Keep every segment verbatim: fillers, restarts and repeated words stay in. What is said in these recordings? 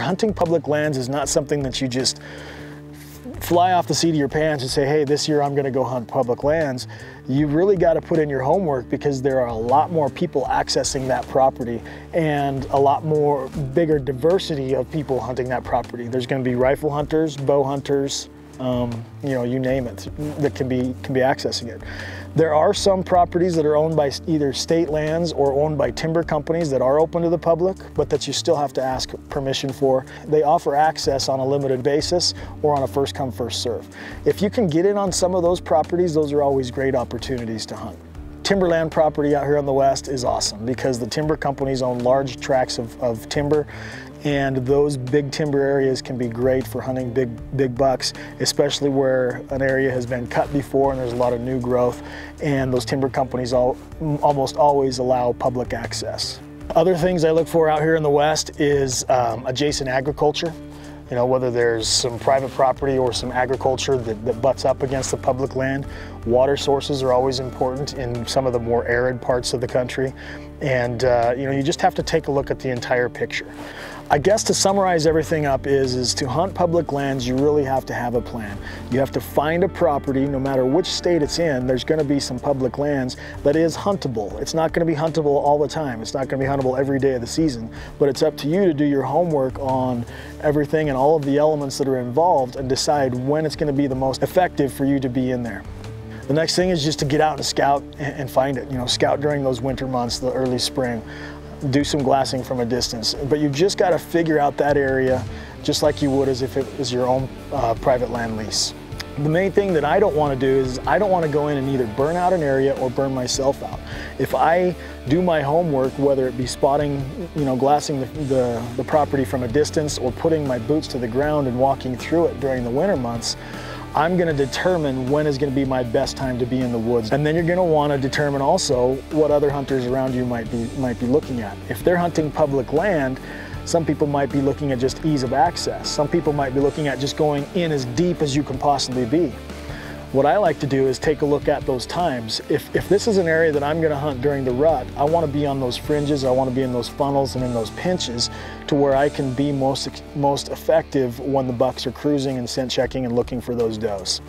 Hunting public lands is not something that you just fly off the seat of your pants and say, hey, this year I'm gonna go hunt public lands. You really gotta put in your homework, because there are a lot more people accessing that property and a lot more bigger diversity of people hunting that property. There's gonna be rifle hunters, bow hunters, um, you know, you name it, that can be, can be accessing it. There are some properties that are owned by either state lands or owned by timber companies that are open to the public, but that you still have to ask permission for. They offer access on a limited basis or on a first come, first serve. If you can get in on some of those properties, those are always great opportunities to hunt. Timberland property out here on the west is awesome, because the timber companies own large tracts of, of timber, and those big timber areas can be great for hunting big big bucks, especially where an area has been cut before and there's a lot of new growth, and those timber companies all, almost always allow public access. Other things I look for out here in the west is um, adjacent agriculture. You know, whether there's some private property or some agriculture that, that butts up against the public land. Water sources are always important in some of the more arid parts of the country. And, uh, you know, you just have to take a look at the entire picture. I guess to summarize everything up is, is to hunt public lands, you really have to have a plan. You have to find a property, no matter which state it's in, there's gonna be some public lands that is huntable. It's not gonna be huntable all the time. It's not gonna be huntable every day of the season, but it's up to you to do your homework on everything and all of the elements that are involved and decide when it's gonna be the most effective for you to be in there. The next thing is just to get out and scout and find it. You know, scout during those winter months, the early spring. Do some glassing from a distance, but you've just got to figure out that area just like you would as if it was your own uh, private land lease. The main thing that I don't want to do is I don't want to go in and either burn out an area or burn myself out. If I do my homework, whether it be spotting, you know, glassing the, the, the property from a distance or putting my boots to the ground and walking through it during the winter months, I'm gonna determine when is gonna be my best time to be in the woods. And then you're gonna wanna determine also what other hunters around you might be, might be looking at. If they're hunting public land, some people might be looking at just ease of access. Some people might be looking at just going in as deep as you can possibly be. What I like to do is take a look at those times. If, if this is an area that I'm gonna hunt during the rut, I wanna be on those fringes, I wanna be in those funnels and in those pinches to where I can be most, most effective when the bucks are cruising and scent checking and looking for those does.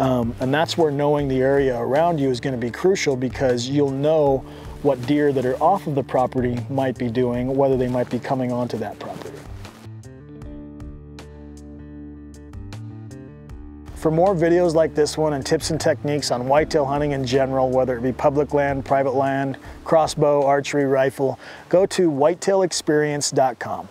Um, and that's where knowing the area around you is gonna be crucial, because you'll know what deer that are off of the property might be doing, whether they might be coming onto that property. For more videos like this one and tips and techniques on whitetail hunting in general, whether it be public land, private land, crossbow, archery, rifle, go to whitetail experience dot com.